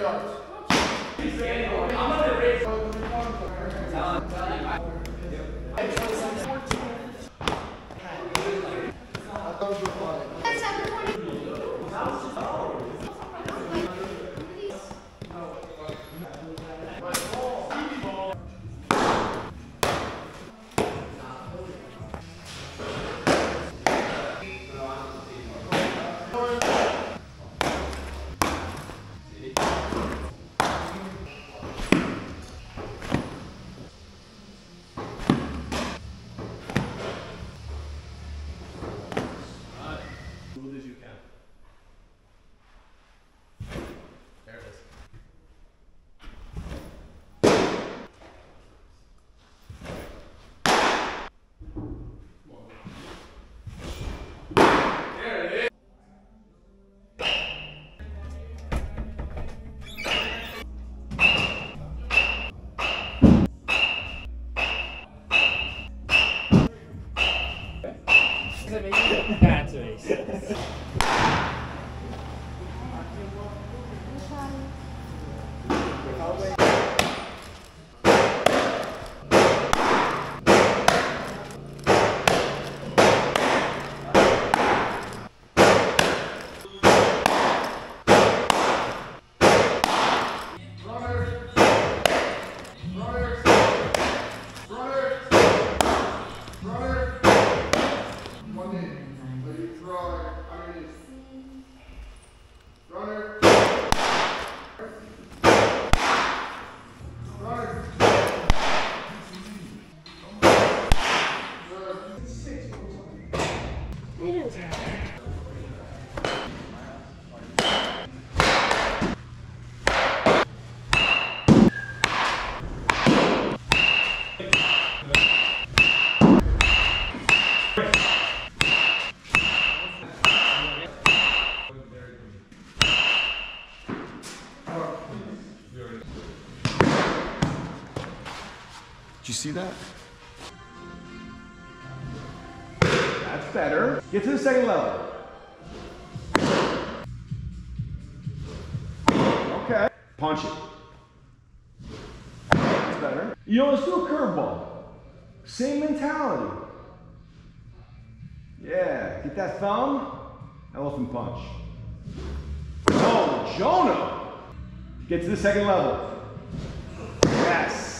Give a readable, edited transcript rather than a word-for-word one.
yards. That's racist. Did you see that? That's better. Get to the second level. Okay. Punch it. That's better. You know, let's do a curveball. Same mentality. Yeah. Get that thumb. Elephant punch. Oh, Jonah. Get to the second level. Yes.